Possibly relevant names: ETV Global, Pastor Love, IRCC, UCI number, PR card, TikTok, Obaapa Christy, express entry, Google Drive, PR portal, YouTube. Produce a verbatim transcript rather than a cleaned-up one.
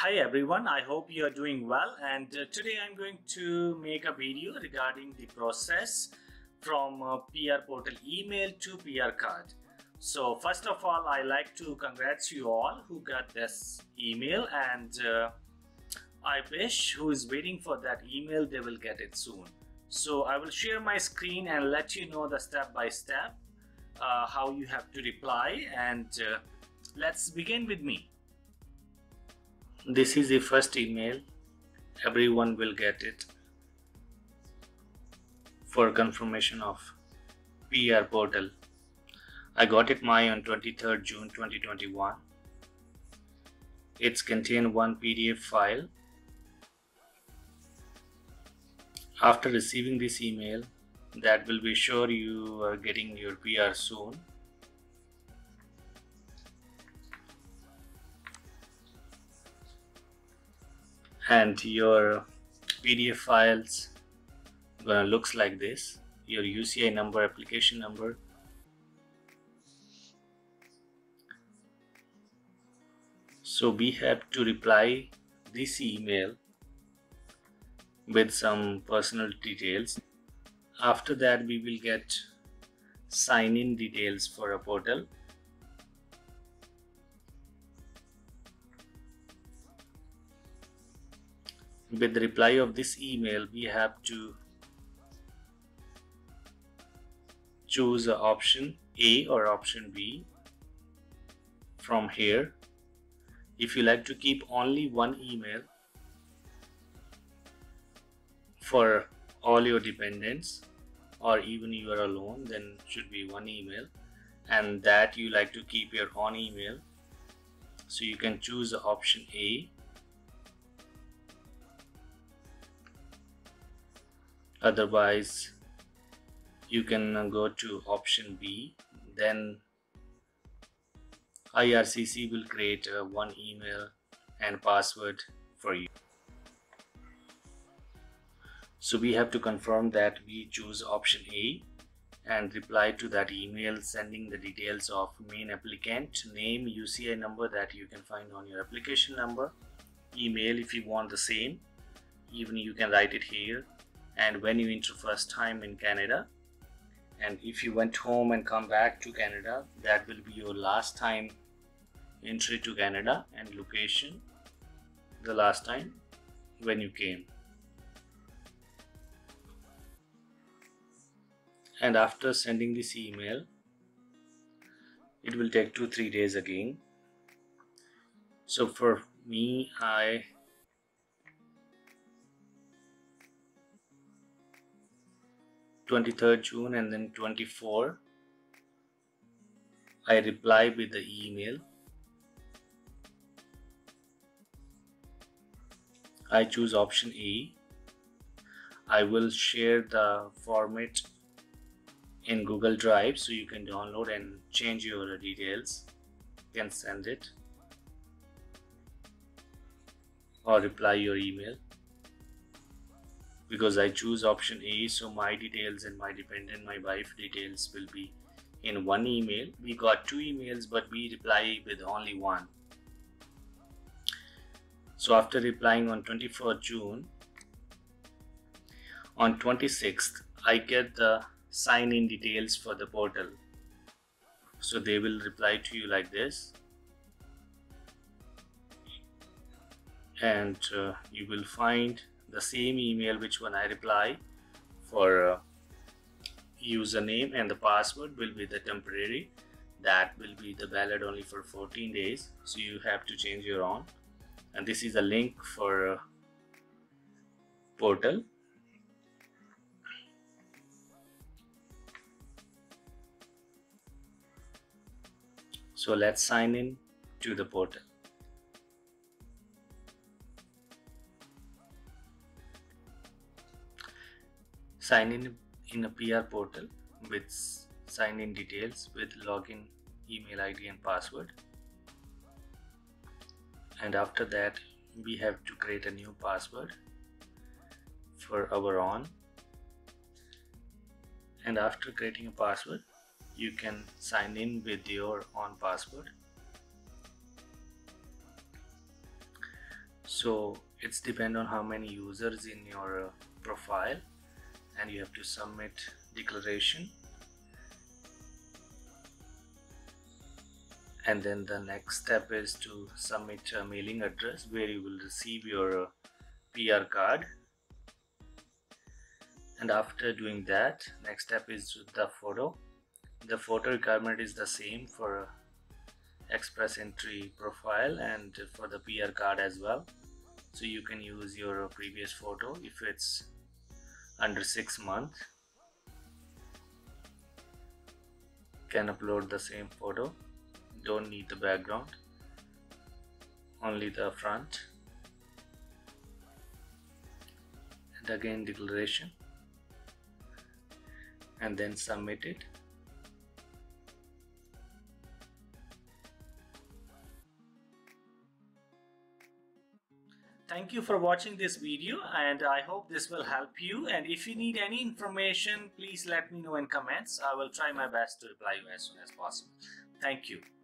Hi everyone, I hope you are doing well, and uh, today I'm going to make a video regarding the process from uh, P R portal email to P R card. So first of all, I like to congrats you all who got this email, and uh, I wish who is waiting for that email they will get it soon. So I will share my screen and let you know the step by step uh, how you have to reply, and uh, let's begin with me. This is the first email. Everyone will get it for confirmation of P R portal. I got it mine on twenty-third June twenty twenty-one. It's contained one P D F file. After receiving this email, that will be sure you are getting your P R soon. And your P D F files gonna looks like this. Your U C I number, application number, so we have to reply this email with some personal details. After that we will get sign-in details for a portal. With the reply of this email, we have to choose option A or option B from here. If you like to keep only one email for all your dependents, or even you are alone, then should be one email, and that you like to keep your own email, so you can choose option A. Otherwise, you can go to option B. Then I R C C will create uh, one email and password for you. So we have to confirm that we choose option A and reply to that email, sending the details of main applicant, name, U C I number that you can find on your application number, email if you want the same, even you can write it here, and when you enter first time in Canada, and if you went home and come back to Canada, that will be your last time entry to Canada, and location the last time when you came. And after sending this email, it will take two three days again. So for me, I twenty-third June and then twenty-four I reply with the email. I choose option E. I will share the format in Google Drive, so you can download and change your details. You can send it or reply your email. Because I choose option A, so my details and my dependent, my wife details will be in one email. We got two emails, but we reply with only one. So after replying on twenty-fourth June, on twenty-sixth, I get the sign-in details for the portal. So they will reply to you like this. And uh, you will find the same email which one I reply for uh, username, and the password will be the temporary, that will be the valid only for fourteen days, so you have to change your own. And this is a link for uh, portal. So let's sign in to the portal. Sign in in a P R portal with sign in details with login, email I D and password. And after that, we have to create a new password for our own. And after creating a password, you can sign in with your own password. So it's depend on how many users in your uh, profile, and you have to submit declaration, and then the next step is to submit a mailing address where you will receive your uh, P R card. And after doing that, next step is the photo. The photo requirement is the same for express entry profile and for the P R card as well. So you can use your previous photo if it's under six months. Can upload the same photo, don't need the background, only the front. And again declaration, and then submit it. Thank you for watching this video, and I hope this will help you, and if you need any information, please let me know in comments. I will try my best to reply you as soon as possible. Thank you.